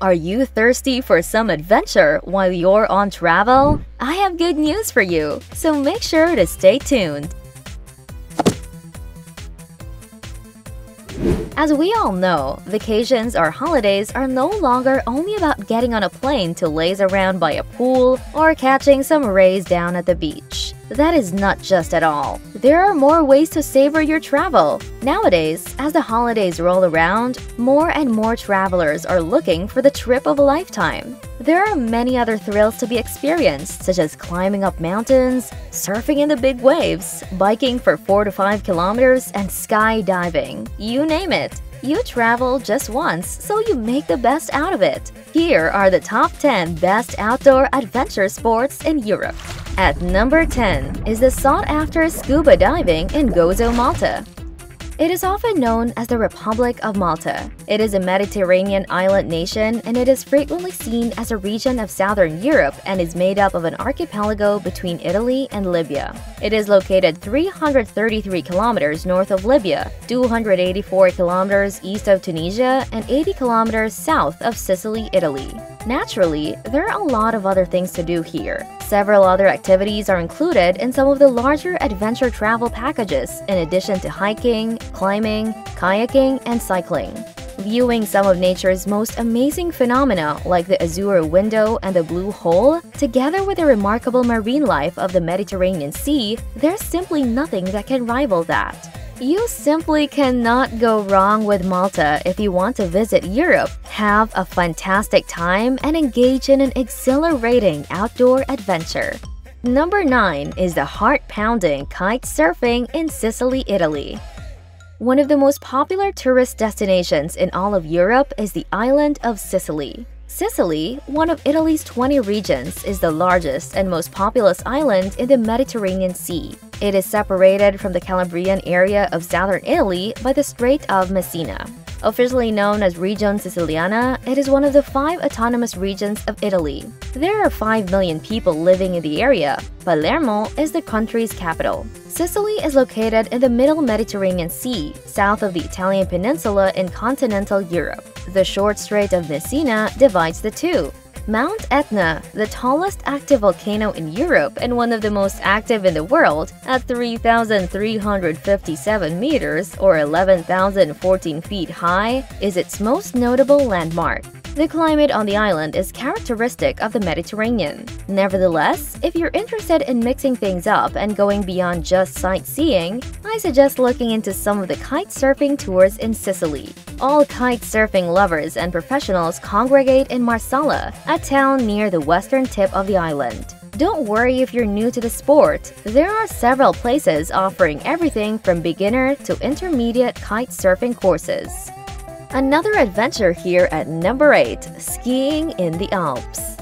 Are you thirsty for some adventure while you're on travel? I have good news for you, so make sure to stay tuned. As we all know, vacations or holidays are no longer only about getting on a plane to laze around by a pool or catching some rays down at the beach. That is not just at all. There are more ways to savor your travel. Nowadays, as the holidays roll around, more and more travelers are looking for the trip of a lifetime. There are many other thrills to be experienced, such as climbing up mountains, surfing in the big waves, biking for 4 to 5 kilometers, and skydiving. You name it. You travel just once, so you make the best out of it. Here are the top 10 best outdoor adventure sports in Europe. At number 10 is the sought-after scuba diving in Gozo, Malta. It is often known as the Republic of Malta. It is a Mediterranean island nation, and it is frequently seen as a region of southern Europe and is made up of an archipelago between Italy and Libya. It is located 333 kilometers north of Libya, 284 kilometers east of Tunisia, and 80 kilometers south of Sicily, Italy. Naturally, there are a lot of other things to do here. Several other activities are included in some of the larger adventure travel packages, in addition to hiking, climbing, kayaking, and cycling. Viewing some of nature's most amazing phenomena like the Azure Window and the Blue Hole, together with the remarkable marine life of the Mediterranean Sea, there's simply nothing that can rival that. You simply cannot go wrong with Malta if you want to visit Europe, have a fantastic time, and engage in an exhilarating outdoor adventure. Number 9 is the heart-pounding kite surfing in Sicily, Italy. One of the most popular tourist destinations in all of Europe is the island of Sicily. Sicily, one of Italy's 20 regions, is the largest and most populous island in the Mediterranean Sea. It is separated from the Calabrian area of southern Italy by the Strait of Messina. Officially known as Regione Siciliana, it is one of the 5 autonomous regions of Italy. There are 5 million people living in the area. Palermo is the country's capital. Sicily is located in the middle Mediterranean Sea, south of the Italian peninsula in continental Europe. The short Strait of Messina divides the two. Mount Etna, the tallest active volcano in Europe and one of the most active in the world, at 3,357 meters or 11,014 feet high, is its most notable landmark. The climate on the island is characteristic of the Mediterranean. Nevertheless, if you're interested in mixing things up and going beyond just sightseeing, I suggest looking into some of the kite surfing tours in Sicily. All kite surfing lovers and professionals congregate in Marsala, a town near the western tip of the island. Don't worry if you're new to the sport. There are several places offering everything from beginner to intermediate kite surfing courses. Another adventure here at number 8, skiing in the Alps.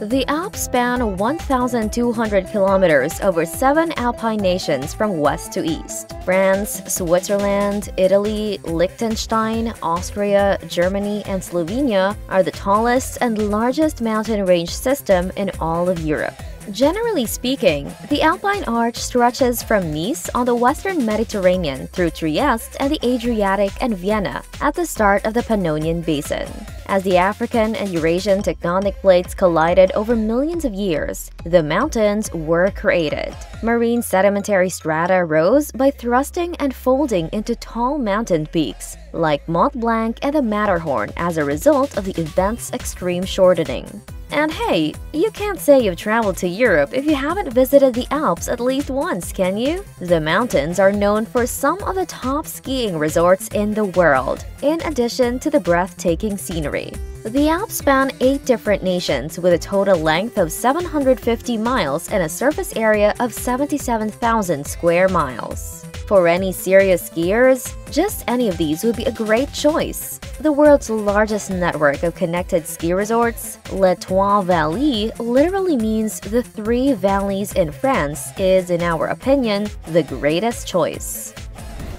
The Alps span 1,200 kilometers over 7 Alpine nations from west to east. France, Switzerland, Italy, Liechtenstein, Austria, Germany, and Slovenia are the tallest and largest mountain range system in all of Europe. Generally speaking, the Alpine Arch stretches from Nice on the western Mediterranean through Trieste and the Adriatic and Vienna at the start of the Pannonian Basin. As the African and Eurasian tectonic plates collided over millions of years, the mountains were created. Marine sedimentary strata rose by thrusting and folding into tall mountain peaks, like Mont Blanc and the Matterhorn, as a result of the event's extreme shortening. And hey, you can't say you've traveled to Europe if you haven't visited the Alps at least once, can you? The mountains are known for some of the top skiing resorts in the world, in addition to the breathtaking scenery. The Alps span 8 different nations with a total length of 750 miles and a surface area of 77,000 square miles. For any serious skiers, just any of these would be a great choice. The world's largest network of connected ski resorts, Les Trois Vallées, literally means the 3 valleys in France, is, in our opinion, the greatest choice.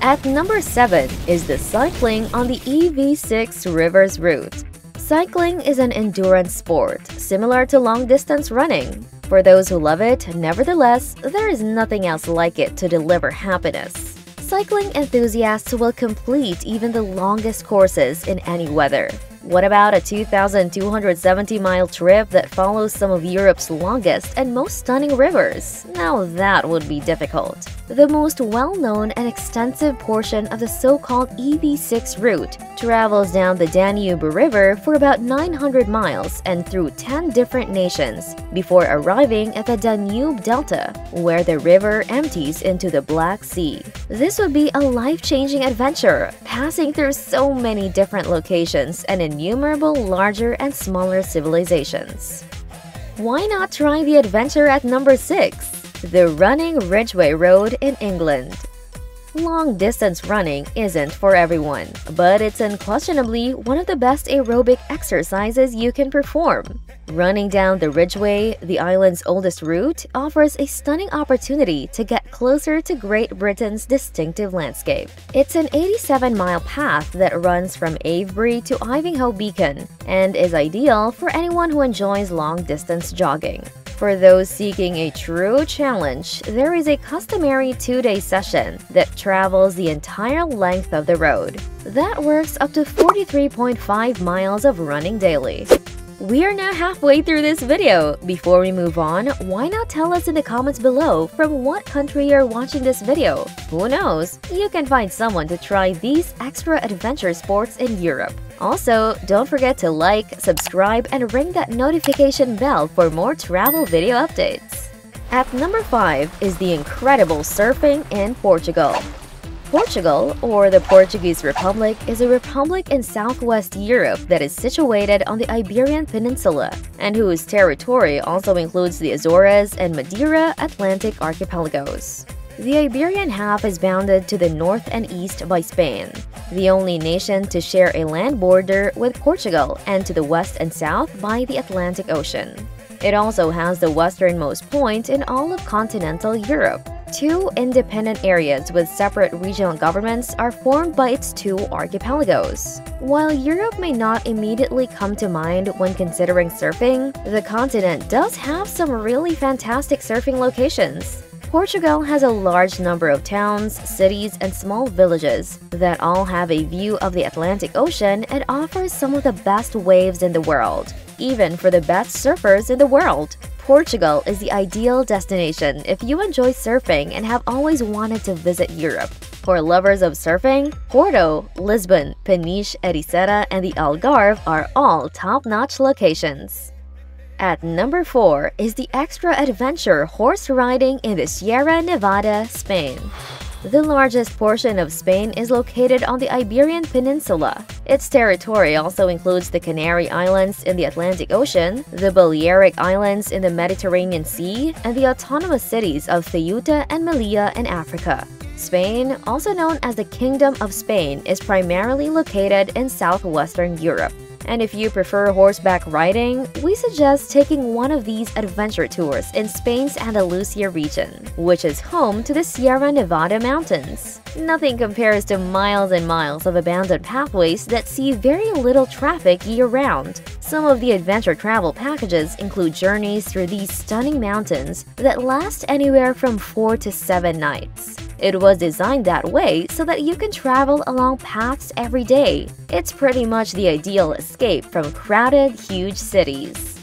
At number 7 is the cycling on the EV6 Rivers route. Cycling is an endurance sport, similar to long-distance running. For those who love it, nevertheless, there is nothing else like it to deliver happiness. Cycling enthusiasts will complete even the longest courses in any weather. What about a 2,270-mile trip that follows some of Europe's longest and most stunning rivers? Now that would be difficult. The most well-known and extensive portion of the so-called EV6 route travels down the Danube River for about 900 miles and through 10 different nations before arriving at the Danube Delta, where the river empties into the Black Sea. This would be a life-changing adventure, passing through so many different locations and innumerable larger and smaller civilizations. Why not try the adventure at number 6? The Running Ridgeway Road in England. Long-distance running isn't for everyone, but it's unquestionably one of the best aerobic exercises you can perform. Running down the Ridgeway, the island's oldest route, offers a stunning opportunity to get closer to Great Britain's distinctive landscape. It's an 87-mile path that runs from Avebury to Ivinghoe Beacon and is ideal for anyone who enjoys long-distance jogging. For those seeking a true challenge, there is a customary two-day session that travels the entire length of the road. That works up to 43.5 miles of running daily. We are now halfway through this video. Before we move on, why not tell us in the comments below from what country you're watching this video? Who knows? You can find someone to try these extra adventure sports in Europe. Also, don't forget to like, subscribe, and ring that notification bell for more travel video updates. At number 5 is the incredible surfing in Portugal. Portugal, or the Portuguese Republic, is a republic in southwest Europe that is situated on the Iberian Peninsula and whose territory also includes the Azores and Madeira Atlantic archipelagos. The Iberian half is bounded to the north and east by Spain, the only nation to share a land border with Portugal, and to the west and south by the Atlantic Ocean. It also has the westernmost point in all of continental Europe. Two independent areas with separate regional governments are formed by its two archipelagos. While Europe may not immediately come to mind when considering surfing, the continent does have some really fantastic surfing locations. Portugal has a large number of towns, cities, and small villages that all have a view of the Atlantic Ocean and offers some of the best waves in the world, even for the best surfers in the world. Portugal is the ideal destination if you enjoy surfing and have always wanted to visit Europe. For lovers of surfing, Porto, Lisbon, Peniche, Ericeira, and the Algarve are all top-notch locations. At number 4 is the extra adventure horse riding in the Sierra Nevada, Spain. The largest portion of Spain is located on the Iberian Peninsula. Its territory also includes the Canary Islands in the Atlantic Ocean, the Balearic Islands in the Mediterranean Sea, and the autonomous cities of Ceuta and Melilla in Africa. Spain, also known as the Kingdom of Spain, is primarily located in southwestern Europe. And if you prefer horseback riding, we suggest taking one of these adventure tours in Spain's Andalusia region, which is home to the Sierra Nevada mountains. Nothing compares to miles and miles of abandoned pathways that see very little traffic year-round. Some of the adventure travel packages include journeys through these stunning mountains that last anywhere from 4 to 7 nights. It was designed that way so that you can travel along paths every day. It's pretty much the ideal escape from crowded, huge cities.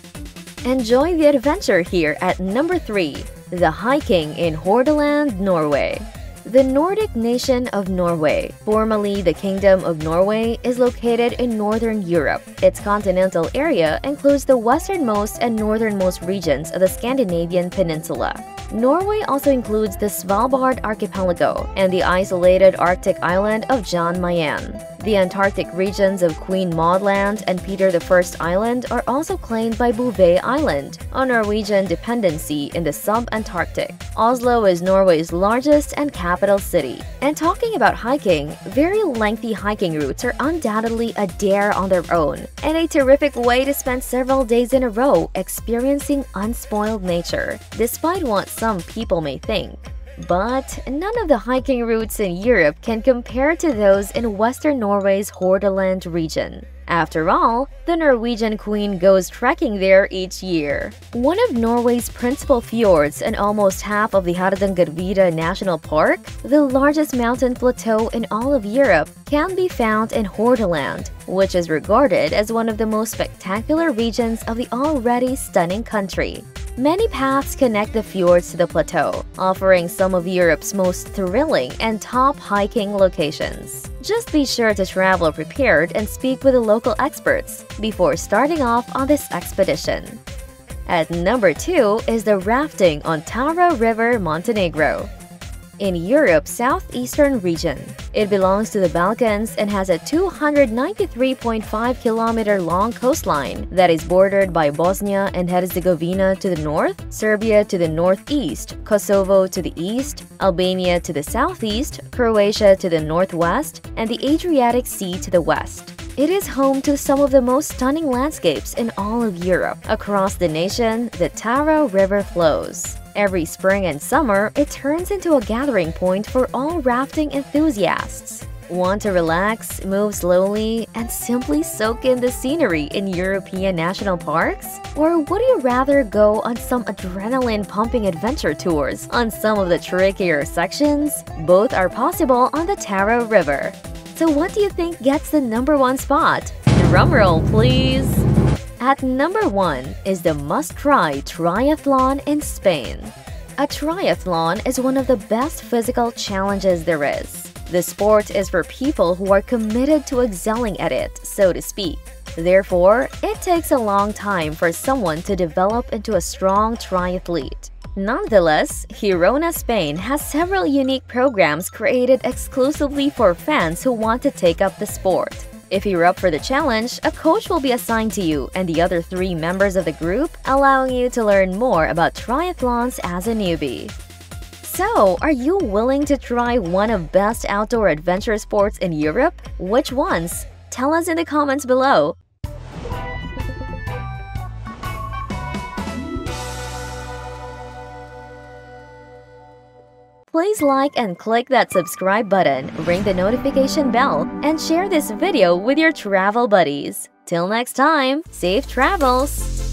Enjoy the adventure here at number 3, the hiking in Hordaland, Norway. The Nordic nation of Norway, formerly the Kingdom of Norway, is located in northern Europe. Its continental area includes the westernmost and northernmost regions of the Scandinavian peninsula. Norway also includes the Svalbard archipelago and the isolated Arctic island of Jan Mayen. The Antarctic regions of Queen Maud Land and Peter I Island are also claimed by Bouvet Island, a Norwegian dependency in the sub-Antarctic. Oslo is Norway's largest and capital city. And talking about hiking, very lengthy hiking routes are undoubtedly a dare on their own, and a terrific way to spend several days in a row experiencing unspoiled nature, despite what some people may think. But none of the hiking routes in Europe can compare to those in western Norway's Hordaland region. After all, the Norwegian queen goes trekking there each year. One of Norway's principal fjords and almost half of the Hardangervidda National Park, the largest mountain plateau in all of Europe, can be found in Hordaland, which is regarded as one of the most spectacular regions of the already stunning country. Many paths connect the fjords to the plateau, offering some of Europe's most thrilling and top hiking locations. Just be sure to travel prepared and speak with the local experts before starting off on this expedition. At number 2 is the rafting on Tara River, Montenegro. In Europe's southeastern region, it belongs to the Balkans and has a 293.5-kilometer-long coastline that is bordered by Bosnia and Herzegovina to the north, Serbia to the northeast, Kosovo to the east, Albania to the southeast, Croatia to the northwest, and the Adriatic Sea to the west. It is home to some of the most stunning landscapes in all of Europe. Across the nation, the Tara River flows. Every spring and summer, it turns into a gathering point for all rafting enthusiasts. Want to relax, move slowly, and simply soak in the scenery in European national parks? Or would you rather go on some adrenaline-pumping adventure tours on some of the trickier sections? Both are possible on the Tara River. So what do you think gets the number 1 spot? Drumroll, please! At number 1 is the must-try triathlon in Spain. A triathlon is one of the best physical challenges there is. The sport is for people who are committed to excelling at it, so to speak. Therefore, it takes a long time for someone to develop into a strong triathlete. Nonetheless, Girona, Spain has several unique programs created exclusively for fans who want to take up the sport. If you're up for the challenge, a coach will be assigned to you and the other 3 members of the group, allowing you to learn more about triathlons as a newbie. So, are you willing to try one of the best outdoor adventure sports in Europe? Which ones? Tell us in the comments below! Please like and click that subscribe button, ring the notification bell, and share this video with your travel buddies. Till next time, safe travels!